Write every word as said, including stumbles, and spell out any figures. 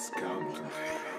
It's coming.